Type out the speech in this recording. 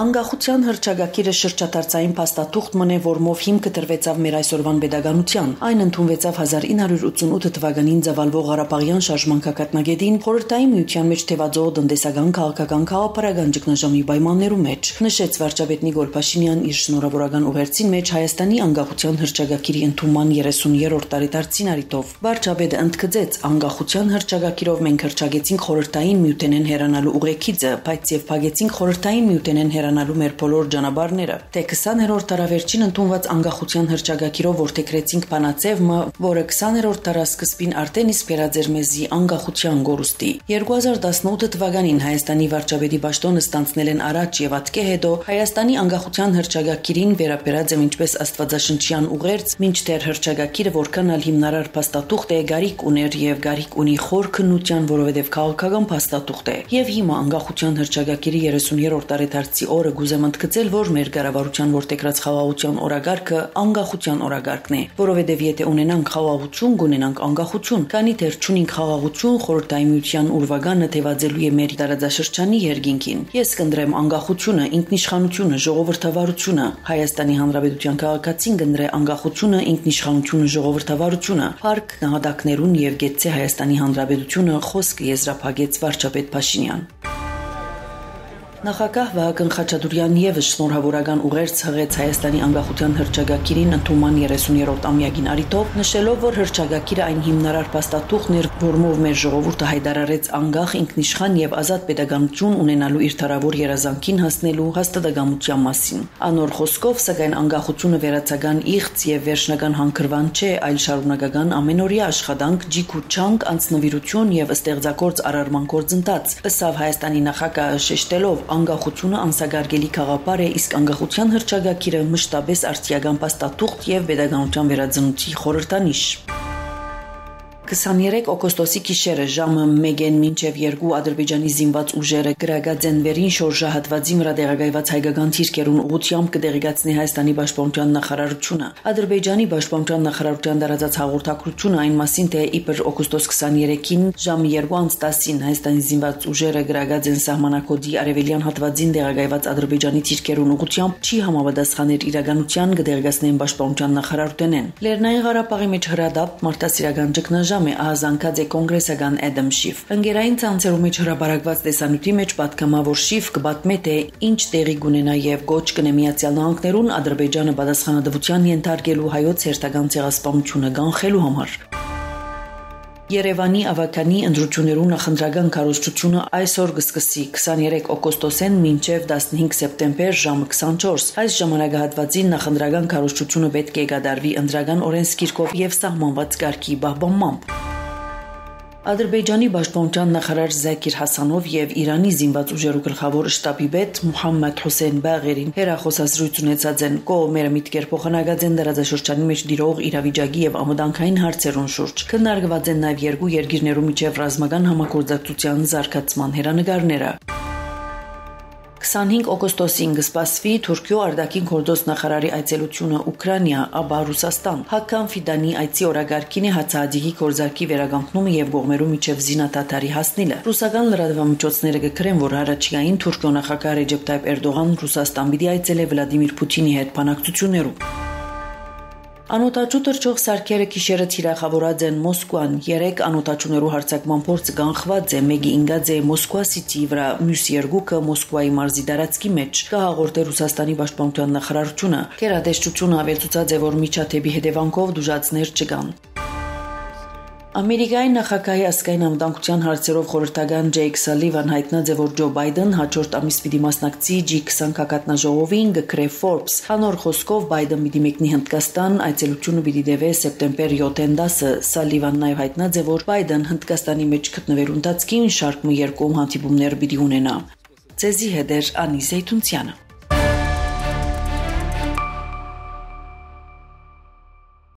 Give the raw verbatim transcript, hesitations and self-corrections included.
Անկախության հռչակագիրը շրջադարձային փաստաթուղթ մնե, որով հիմքը դրվեցավ մեր այսօրվան pedagogian. Այն ընդունվեցավ հազար ինը հարյուր ութսունութ թվականին զավալվող Ղարաբաղյան շարժման կակատնագետին խորհրդային միության մեջ թեվաձող դնդեսական քաղաքական քաղաքապարական ճգնաժամի պայմաններում մեջ, նշեց վարչապետ Նիկոլ Փաշինյանն իր շնորհավորական ուղերձին մեջ Հայաստանի անկախության հռչակագիրի ընդունման երեսուններորդ տարեդարձին առիթով։ Վարչապետը ընդգծեց, անկախության հռչակագիրով մենք հռչակեցինք խորհրդային միութենեն հեռանալու ուղեկիցը, բայց եւ փակեցինք խորհրդային միութենեն հեռանալու մեր բոլոր ճանապարհները։ Թե քսաներորդ տարավերջին ընդունված անկախության հռչակագիրով որդեգրեցինք բանաձևը, որը քսաներորդ տարասկզբին արդեն իսկ վերաձեր մեզի անկախության գորուստի։ երկու հազար տասնութ թվականին Հայաստանի վարչապետի պաշտոնը ստանձնել են առաջ եւ ատկե հետո Հայաստանի անկախության հռչակագիրին վերաբերած եմ ինչպես աստվածաշնչյան ուղերձ, մինչդեռ հռչակագիրը որքան ալ հիմնարար փաստաթուղթ է գարիք ուներ եւ գարիք ունի խոր քննության, որովհետեւ քաղաքական փաստաթուղթ է։ Եվ հիմա անկախության հռչակագիրի երեսուններորդ տարեդարձի օրը գուզեմ ընդգծել, որ մեր կառավարության որդեգրած խաղաղության օրագարկը անկախության օրագարկն է, որովհետև եթե ունենանք խաղաղություն, կունենանք անկախություն, քանի դեռ չունենք խաղաղություն, խորհրդային միության ուրվագանը թևածելու է մեր տարածաշրջանի երկինքին։ Ես կնդրեմ անկախությունը, ինքնիշխանությունը, ժողովրդավարությունը։ Հայաստանի Հանրապետության քաղաքացին կնդրե անկախությունը, ինքնիշխանությունը, ժողովրդավարությունը։ Փառք նահատակներուն եւ գեցե Հայաստանի Հանրապետությունը, խոսքը եզրափակեց վարչապետ Փաշինյան։ Նախագահ Վահագն Խաչատուրյանն ևս շնորհավորական ուղերձ հղեց Հայաստանի անկախության հռչակագիրին ընդունման երեսուններորդ ամյակին առիթով, նշելով, որ հռչակագիրը այն հիմնարար փաստաթուղթն էր, որով մեր ժողովուրդը հայտարարեց անկախ, ինքնիշխան եւ ազատ պետականություն ունենալու իր թարավոր երազանքին հասնելու հաստատակամության մասին։ Անոր խոսքով, սակայն անկախությունը վերացական իղծ եւ վերջնական հանգրվան չէ, այլ շարունակական ամենօրյա աշխատանք, ջիք ու չանք, անձնվիրություն եւ ստեղծագործ արարման գործընթաց, ըստ Հայաստանի նախագահը շեշտելով, անկախությունը անսագարգելի խաղապար է, իսկ անկախության հռչակագիրը մշտապես արդիական փաստաթուղթ եւ pedagogian վերաձնուցի խորհրդանիշ։ քսաներեք օգոստոսի գիշերը ժամը մեկից մինչև երկու Ադրբեջանի զինված ուժերը Գրագաձենվերին շորժահատվածի վրա տեղակայված հայկական թիրքերուն ուղությամբ կդեղեկացնի Հայաստանի Պաշտպանության նախարարությունը։ Ադրբեջանի Պաշտպանության նախարարության տարածած հաղորդագրությունը այն մասին, թե իբր օգոստոս քսաներեքին ժամը երկու տասին Հայաստանի զինված ուժերը Գրագաձեն սահմանակոդի արևելյան հատվածին տեղակայված Ադրբեջանի թիրքերուն ուղությամբ չի համապատասխաներ իրականության, կդեղեկացնեն Պաշտպանության նախարարությունեն։ Լեռնային Ղարաբաղի մեջ հրադադարը մարդասիրական ճգնաժամ է ահազանգած է կոնգրեսական Էդամ Շիֆ։ Ընկերային ցանցերում մեջ հրապարակված տեսանյութի մեջ պատգամավոր Շիֆ կբացմե, թե ինչ տեղի կունենա եւ գոչ կնե Միացյալ Նահանգներուն Ադրբեջանը պատասխանատվության ենթարկելու հայոց հերթական ցեղասպանությունը կանխելու համար։ Երևանի ավականի ընդրություններու նախնդրական քարոզչությունը այսօր կսկսի քսաներեք օգոստոսին մինչև տասնհինգ սեպտեմբեր ժամը քսանչորս։ Այս ժամանակահատվածին նախնդրական քարոզչությունը պետք է կատարվի ընդրական օրենսգիրքով եւ սահմանված կարգի պահպանմամբ։ Ադրբեջանի պաշտպանության նախարար Զաքիր Հասանով եւ Իրանի զինված ուժերու գլխավոր շտաբի պետ Մուհամմեդ Հոսեյն Բաղերին հերախոսազրույց ունեցած են կողմերը միտքեր փոխանակած են դարաշրջանի մեջ դիրող իրավիճակի եւ ամոդանքային հարցերուն շուրջ։ Քննարկված են նաեւ երկու երկիրներու միջև ռազմական համագործակցության զարգացման հերանեկարները։ քսանհինգ օգոստոսին կսպասվի Թուրքիո արտաքին գործոց նախարարի այցելությունը Ուկրաինա, ապա Ռուսաստան։ Հական Ֆիդանի այցի օրագարկին է հացահատիկի գործարքի վերականգնումը եւ գողմերու միջև զինադադարի հասնելը։ Ռուսական լրատվամիջոցները գրեն, որ առաջիկային Թուրքիո նախագահ Ռեջեփ Թայիփ Էրդողան Ռուսաստան պիտի այցելե Վլադիմիր Պուտինի հետ բանակցություններով։ Անօտաճու թռչող սարքերը գիշերը թիրախավորած են Մոսկվան։ Երեք անօտաճուներու հարձակման փորձը կանխված է, մեկը ինգած է Մոսկվա Սիթիի վրա, մյուս երկուքը Մոսկվայի մարզի տարածքի մեջ, կհաղորդի Ռուսաստանի Պաշտպանության նախարարությունը։ Գերատեսչությունը ավելացուցած է, որ միջադեպի հետևանքով դժվարացներ չկան։ Ամերիկայի նախագահի ազգային անվտանգության հարցերով խորհրդական Ջեյք Սալիվան հայտնած է, որ Ջո Բայդեն հաջորդ ամիս պիտի մասնակցի ջի քսան կակատնաժողովին, գրե Forbes։ Անոր խոսքով Բայդեն պիտի մեկնի Հնդկաստան, այցելությունը պիտի տևե սեպտեմբեր յոթ-ին տասը։ Սալիվան նաև հայտնած է, որ Բայդեն Հնդկաստանի մեջ գտնվելու ընթացքին շարք մի երկու հանդիպումներ պիտի ունենա։ Ձեզի հետ է Անի Զեյթունցյանը։